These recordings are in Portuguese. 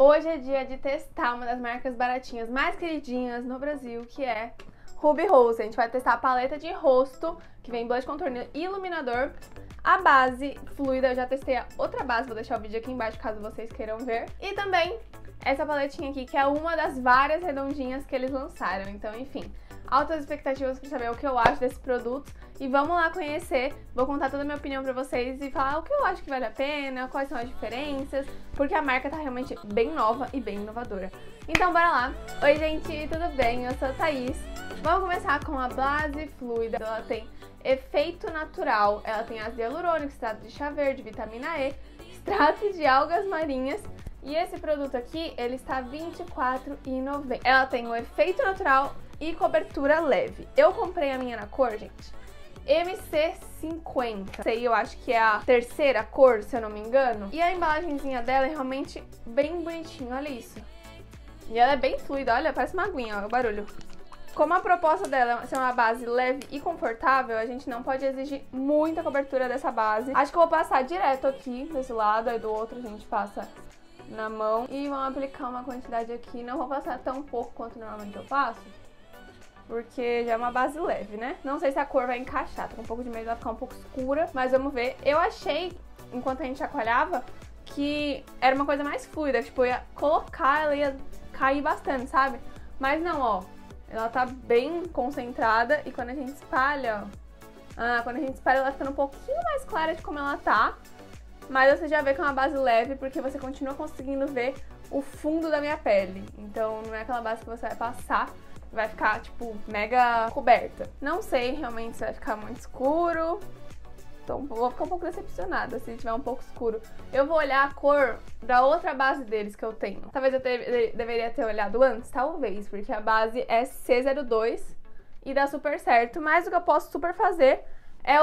Hoje é dia de testar uma das marcas baratinhas mais queridinhas no Brasil, que é Ruby Rose. A gente vai testar a paleta de rosto, que vem blush, contorno e iluminador. A base fluida, eu já testei a outra base, vou deixar o vídeo aqui embaixo caso vocês queiram ver. E também essa paletinha aqui, que é uma das várias redondinhas que eles lançaram. Então, enfim, altas expectativas para saber o que eu acho desses produtos. E vamos lá conhecer, vou contar toda a minha opinião pra vocês e falar o que eu acho que vale a pena, quais são as diferenças, porque a marca tá realmente bem nova e bem inovadora. Então bora lá! Oi gente, tudo bem? Eu sou a Thais. Vamos começar com a base fluida. Ela tem efeito natural, ela tem ácido hialurônico, extrato de chá verde, vitamina E, extrato de algas marinhas. E esse produto aqui, ele está R$24,90. Ela tem um efeito natural e cobertura leve. Eu comprei a minha na cor, gente, MC50. Essa aí eu acho que é a terceira cor, se eu não me engano. E a embalagenzinha dela é realmente bem bonitinha, olha isso. E ela é bem fluida, olha, parece uma aguinha, olha o barulho. Como a proposta dela é ser uma base leve e confortável, a gente não pode exigir muita cobertura dessa base. Acho que eu vou passar direto aqui, desse lado, aí do outro a gente passa na mão. E vamos aplicar uma quantidade aqui, não vou passar tão pouco quanto normalmente eu passo, porque já é uma base leve, né? Não sei se a cor vai encaixar, tô com um pouco de medo, vai ficar um pouco escura, mas vamos ver. Eu achei, enquanto a gente chacoalhava, que era uma coisa mais fluida, tipo, eu ia colocar, ela ia cair bastante, sabe? Mas não, ó, ela tá bem concentrada e quando a gente espalha, ó, quando a gente espalha ela fica um pouquinho mais clara de como ela tá, mas você já vê que é uma base leve porque você continua conseguindo ver o fundo da minha pele, então não é aquela base que você vai passar, vai ficar, tipo, mega coberta. Não sei realmente se vai ficar muito escuro. Então vou ficar um pouco decepcionada se tiver um pouco escuro. Eu vou olhar a cor da outra base deles que eu tenho. Talvez eu deveria ter olhado antes? Talvez, porque a base é C02 e dá super certo. Mas o que eu posso super fazer é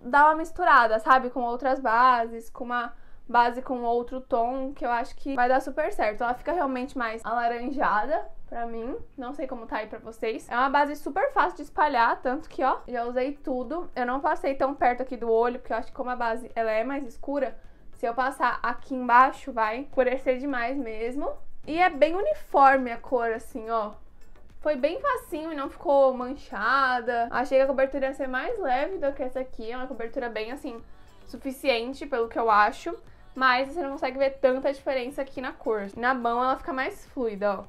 dar uma misturada, sabe? Com outras bases, com uma base com outro tom, que eu acho que vai dar super certo. Ela fica realmente mais alaranjada pra mim, não sei como tá aí pra vocês. É uma base super fácil de espalhar, tanto que, ó, já usei tudo. Eu não passei tão perto aqui do olho, porque eu acho que como a base ela é mais escura, se eu passar aqui embaixo vai escurecer demais mesmo. E é bem uniforme a cor, assim, ó. Foi bem facinho e não ficou manchada. Achei que a cobertura ia ser mais leve do que essa aqui. É uma cobertura bem, assim, suficiente, pelo que eu acho. Mas você não consegue ver tanta diferença aqui na cor. Na mão ela fica mais fluida, ó.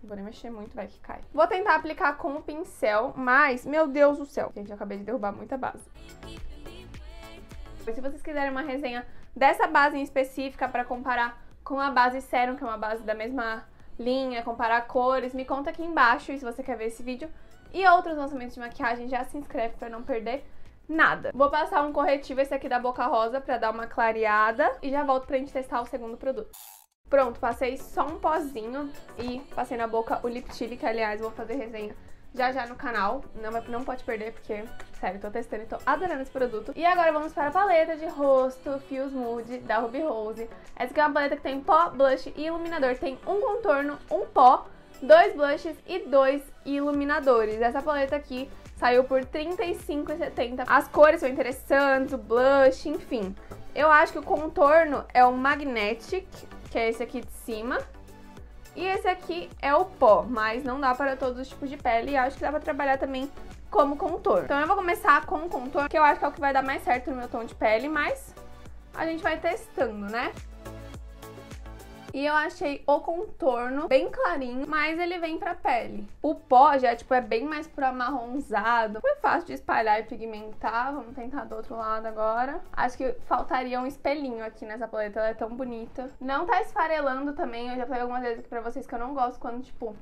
Não vou nem mexer muito, vai que cai. Vou tentar aplicar com o pincel, mas, meu Deus do céu. Gente, eu acabei de derrubar muita base. Se vocês quiserem uma resenha dessa base em específica pra comparar com a base Serum, que é uma base da mesma linha, comparar cores, me conta aqui embaixo. E se você quer ver esse vídeo e outros lançamentos de maquiagem, já se inscreve pra não perder nada. Vou passar um corretivo, esse aqui da Boca Rosa, pra dar uma clareada. E já volto pra gente testar o segundo produto. Pronto, passei só um pozinho e passei na boca o lip tint, que aliás vou fazer resenha já já no canal. Não pode perder, porque, sério, tô testando e tô adorando esse produto. E agora vamos para a paleta de rosto Feels Mood da Ruby Rose. Essa aqui é uma paleta que tem pó, blush e iluminador. Tem um contorno, um pó, dois blushes e dois iluminadores. Essa paleta aqui saiu por R$35,70. As cores são interessantes, o blush, enfim. Eu acho que o contorno é o Magnetic, que é esse aqui de cima. E esse aqui é o pó, mas não dá para todos os tipos de pele. E acho que dá para trabalhar também como contorno. Então eu vou começar com o contorno, que eu acho que é o que vai dar mais certo no meu tom de pele. Mas a gente vai testando, né? E eu achei o contorno bem clarinho, mas ele vem pra pele. O pó já, tipo, é bem mais pro amarronzado. Foi fácil de espalhar e pigmentar. Vamos tentar do outro lado agora. Acho que faltaria um espelhinho aqui nessa paleta, ela é tão bonita. Não tá esfarelando também, eu já falei algumas vezes aqui pra vocês que eu não gosto quando, tipo,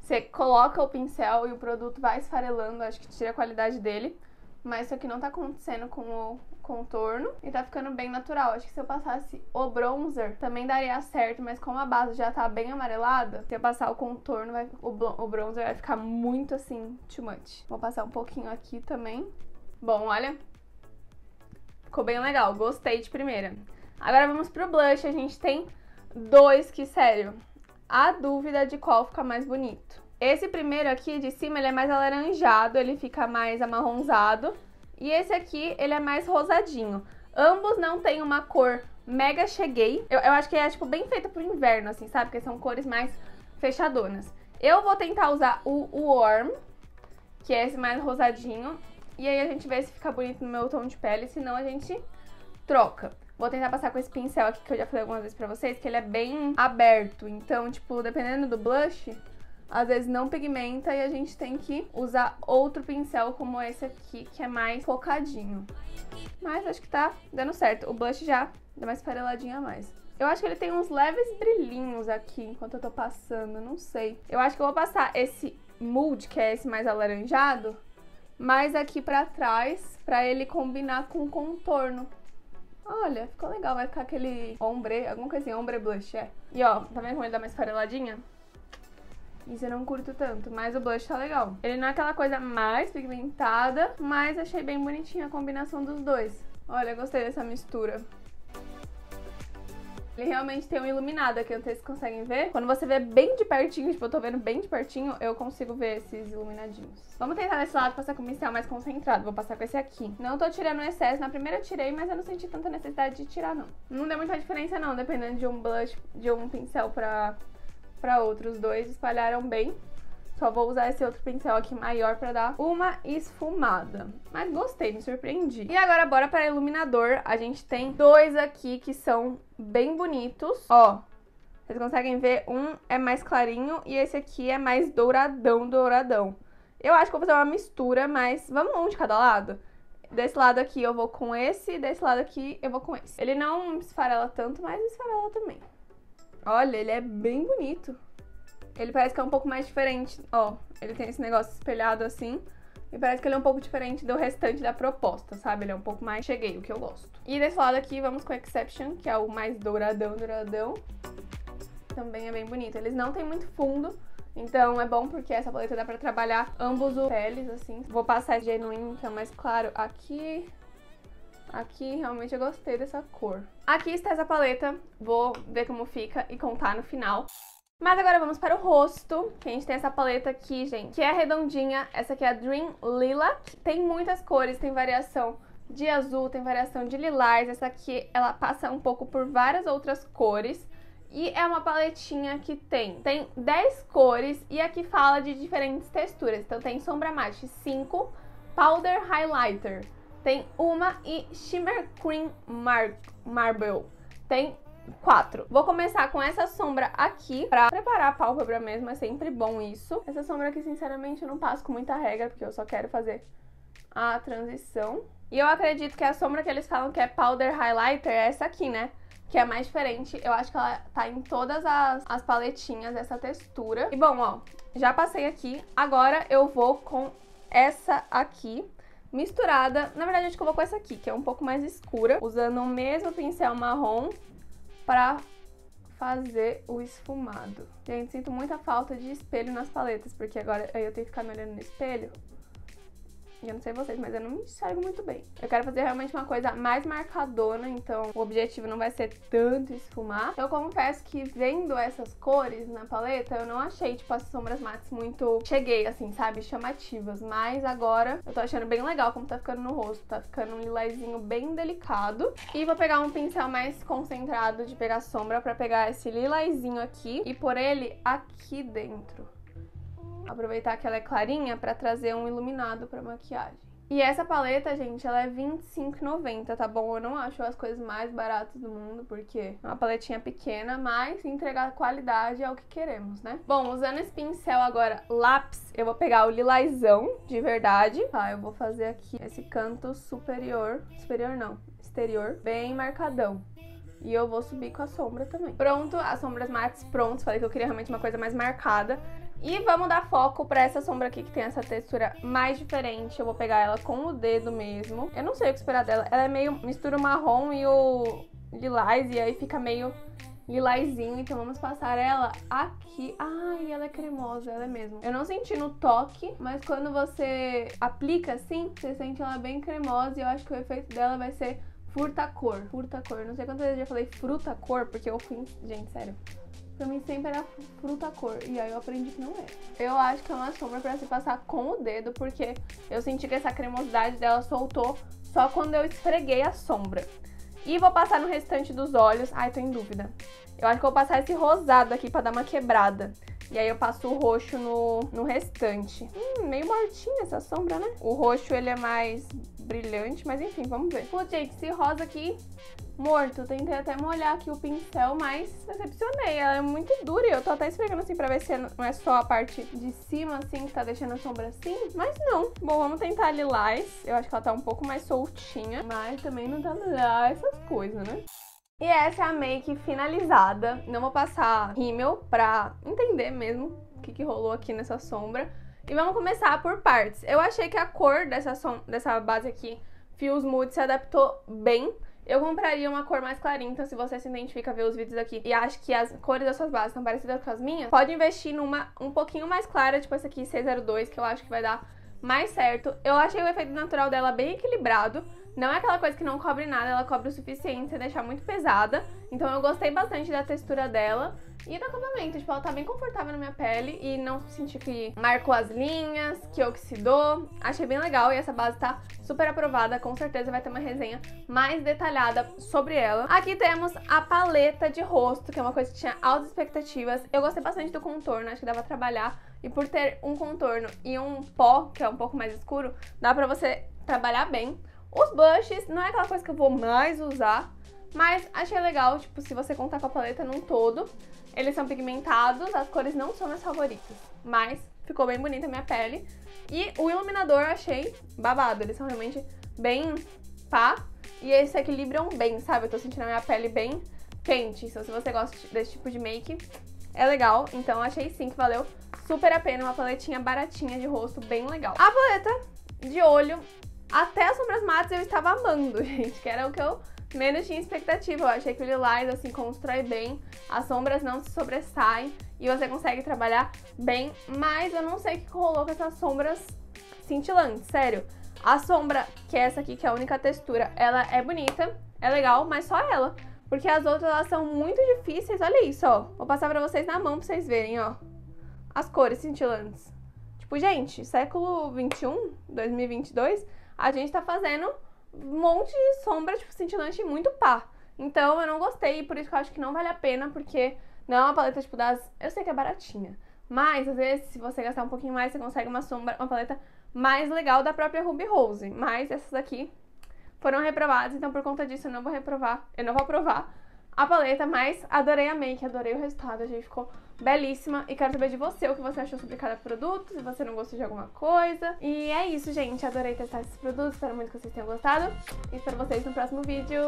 você coloca o pincel e o produto vai esfarelando, acho que tira a qualidade dele. Mas isso aqui não tá acontecendo com o contorno e tá ficando bem natural. Acho que se eu passasse o bronzer também daria certo, mas como a base já tá bem amarelada, se eu passar o contorno, o bronzer vai ficar muito assim, too much. Vou passar um pouquinho aqui também. Bom, olha, ficou bem legal, gostei de primeira. Agora vamos pro blush, a gente tem dois que, sério, a dúvida de qual fica mais bonito. Esse primeiro aqui de cima, ele é mais alaranjado, ele fica mais amarronzado. E esse aqui, ele é mais rosadinho. Ambos não tem uma cor Mega cheguei. Eu acho que é, tipo, bem feita pro inverno, assim, sabe? Porque são cores mais fechadonas. Eu vou tentar usar o Warm, que é esse mais rosadinho. E aí a gente vê se fica bonito no meu tom de pele, senão a gente troca. Vou tentar passar com esse pincel aqui, que eu já falei algumas vezes pra vocês, que ele é bem aberto. Então, tipo, dependendo do blush, às vezes não pigmenta e a gente tem que usar outro pincel como esse aqui, que é mais focadinho. Mas acho que tá dando certo. O blush já dá mais fareladinha a mais. Eu acho que ele tem uns leves brilhinhos aqui enquanto eu tô passando, não sei. Eu acho que eu vou passar esse Mood, que é esse mais alaranjado, mais aqui pra trás, pra ele combinar com o contorno. Olha, ficou legal, vai ficar aquele ombre, alguma coisinha, ombre blush, é. E ó, tá vendo como ele dá mais fareladinha? Isso eu não curto tanto, mas o blush tá legal. Ele não é aquela coisa mais pigmentada, mas achei bem bonitinha a combinação dos dois. Olha, gostei dessa mistura. Ele realmente tem um iluminado aqui, não sei se vocês conseguem ver. Quando você vê bem de pertinho, tipo, eu tô vendo bem de pertinho, eu consigo ver esses iluminadinhos. Vamos tentar nesse lado passar com um pincel mais concentrado. Vou passar com esse aqui. Não tô tirando o excesso. Na primeira eu tirei, mas eu não senti tanta necessidade de tirar, não. Não deu muita diferença, não, dependendo de um blush, de um pincel pra outros dois. Espalharam bem. Só vou usar esse outro pincel aqui maior pra dar uma esfumada. Mas gostei, me surpreendi. E agora bora para iluminador. A gente tem dois aqui que são bem bonitos. Ó, vocês conseguem ver? Um é mais clarinho e esse aqui é mais douradão, douradão. Eu acho que vou fazer uma mistura, mas vamos um de cada lado? Desse lado aqui eu vou com esse, desse lado aqui eu vou com esse. Ele não esfarela tanto, mas esfarela também. Olha, ele é bem bonito. Ele parece que é um pouco mais diferente, ó, ele tem esse negócio espelhado assim, e parece que ele é um pouco diferente do restante da proposta, sabe? Ele é um pouco mais cheguei, o que eu gosto. E desse lado aqui vamos com o Exception, que é o mais douradão, douradão. Também é bem bonito. Eles não tem muito fundo, então é bom porque essa paleta dá pra trabalhar ambos os peles, assim. Vou passar esse Genuine, que é o mais claro, aqui. Aqui realmente eu gostei dessa cor. Aqui está essa paleta, vou ver como fica e contar no final. Mas agora vamos para o rosto, que a gente tem essa paleta aqui, gente, que é redondinha. Essa aqui é a Dream Lila, tem muitas cores, tem variação de azul, tem variação de lilás. Essa aqui, ela passa um pouco por várias outras cores. E é uma paletinha que tem 10 cores e aqui fala de diferentes texturas. Então tem sombra matte 5, powder highlighter, tem uma e shimmer cream marble, tem 4. Vou começar com essa sombra aqui pra preparar a pálpebra mesmo, é sempre bom isso. Essa sombra aqui, sinceramente, eu não passo com muita regra, porque eu só quero fazer a transição. E eu acredito que a sombra que eles falam que é powder highlighter é essa aqui, né? Que é mais diferente. Eu acho que ela tá em todas as paletinhas, essa textura. E bom, ó, já passei aqui. Agora eu vou com essa aqui misturada. Na verdade, acho que eu vou com essa aqui, que é um pouco mais escura, usando o mesmo pincel marrom pra fazer o esfumado. Gente, sinto muita falta de espelho nas paletas, porque agora eu tenho que ficar me olhando no espelho. E eu não sei vocês, mas eu não me enxergo muito bem. Eu quero fazer realmente uma coisa mais marcadona, então o objetivo não vai ser tanto esfumar. Eu confesso que vendo essas cores na paleta, eu não achei, tipo, as sombras mates muito cheguei, assim, sabe? Chamativas. Mas agora eu tô achando bem legal como tá ficando no rosto. Tá ficando um lilazinho bem delicado. E vou pegar um pincel mais concentrado de pegar sombra pra pegar esse lilazinho aqui e pôr ele aqui dentro. Aproveitar que ela é clarinha pra trazer um iluminado pra maquiagem. E essa paleta, gente, ela é R$25,90, tá bom? Eu não acho as coisas mais baratas do mundo, porque é uma paletinha pequena, mas entregar qualidade é o que queremos, né? Bom, usando esse pincel agora lápis, eu vou pegar o lilazão de verdade. Tá, eu vou fazer aqui esse canto superior, exterior, bem marcadão. E eu vou subir com a sombra também. Pronto, as sombras mates prontas. Falei que eu queria realmente uma coisa mais marcada. E vamos dar foco pra essa sombra aqui, que tem essa textura mais diferente. Eu vou pegar ela com o dedo mesmo. Eu não sei o que esperar dela. Ela é meio mistura o marrom e o lilás, e aí fica meio lilazinho. Então vamos passar ela aqui. Ai, ela é cremosa, ela é mesmo. Eu não senti no toque, mas quando você aplica assim, você sente ela bem cremosa. E eu acho que o efeito dela vai ser fruta-cor. Não sei quantas vezes eu já falei fruta-cor, porque eu fui... Gente, sério. Pra mim sempre era fruta cor, e aí eu aprendi que não é. Eu acho que é uma sombra pra se passar com o dedo, porque eu senti que essa cremosidade dela soltou só quando eu esfreguei a sombra. E vou passar no restante dos olhos. Ai, tô em dúvida. Eu acho que vou passar esse rosado aqui pra dar uma quebrada. E aí eu passo o roxo no restante. Meio mortinha essa sombra, né? O roxo, ele é mais brilhante, mas enfim, vamos ver. Putz, gente, esse rosa aqui, morto. Tentei até molhar aqui o pincel, mas decepcionei. Ela é muito dura e eu tô até esfregando assim pra ver se não é só a parte de cima, assim, que tá deixando a sombra assim. Mas não. Bom, vamos tentar a lilás. Eu acho que ela tá um pouco mais soltinha, mas também não tá lá essas coisas, né? E essa é a make finalizada. Não vou passar rímel pra entender mesmo o que rolou aqui nessa sombra. E vamos começar por partes. Eu achei que a cor dessa base aqui, Feels Mood, se adaptou bem. Eu compraria uma cor mais clarinha, então se você se identifica, vê os vídeos aqui e acha que as cores das suas bases estão parecidas com as minhas, pode investir numa um pouquinho mais clara, tipo essa aqui, 602, que eu acho que vai dar mais certo. Eu achei o efeito natural dela bem equilibrado. Não é aquela coisa que não cobre nada, ela cobre o suficiente sem deixar muito pesada. Então eu gostei bastante da textura dela e do acabamento. Tipo, ela tá bem confortável na minha pele e não senti que marcou as linhas, que oxidou. Achei bem legal e essa base tá super aprovada. Com certeza vai ter uma resenha mais detalhada sobre ela. Aqui temos a paleta de rosto, que é uma coisa que tinha altas expectativas. Eu gostei bastante do contorno, acho que dá pra trabalhar. E por ter um contorno e um pó, que é um pouco mais escuro, dá pra você trabalhar bem. Os blushes não é aquela coisa que eu vou mais usar, mas achei legal, tipo, se você contar com a paleta num todo, eles são pigmentados, as cores não são minhas favoritas, mas ficou bem bonita a minha pele. E o iluminador eu achei babado, eles são realmente bem pá, e eles se equilibram bem, sabe? Eu tô sentindo a minha pele bem quente, então se você gosta desse tipo de make, é legal. Então achei sim que valeu super a pena, uma paletinha baratinha de rosto, bem legal. A paleta de olho... Até as sombras matas eu estava amando, gente, que era o que eu menos tinha expectativa. Eu achei que o lilás, assim, constrói bem, as sombras não se sobressaem e você consegue trabalhar bem, mas eu não sei o que rolou com essas sombras cintilantes, sério. A sombra, que é essa aqui, que é a única textura, ela é bonita, é legal, mas só ela, porque as outras, elas são muito difíceis, olha isso, ó. Vou passar pra vocês na mão pra vocês verem, ó, as cores cintilantes. Tipo, gente, século XXI, 2022... A gente tá fazendo um monte de sombra, tipo, cintilante muito pá. Então eu não gostei e por isso que eu acho que não vale a pena, porque não é uma paleta, tipo, das... Eu sei que é baratinha, mas às vezes se você gastar um pouquinho mais, você consegue uma sombra, uma paleta mais legal da própria Ruby Rose. Mas essas aqui foram reprovadas, então por conta disso eu não vou reprovar, eu não vou aprovar a paleta, mas adorei a make, adorei o resultado, a gente ficou belíssima. E quero saber de você o que você achou sobre cada produto, se você não gostou de alguma coisa. E é isso, gente, adorei testar esses produtos, espero muito que vocês tenham gostado e espero vocês no próximo vídeo.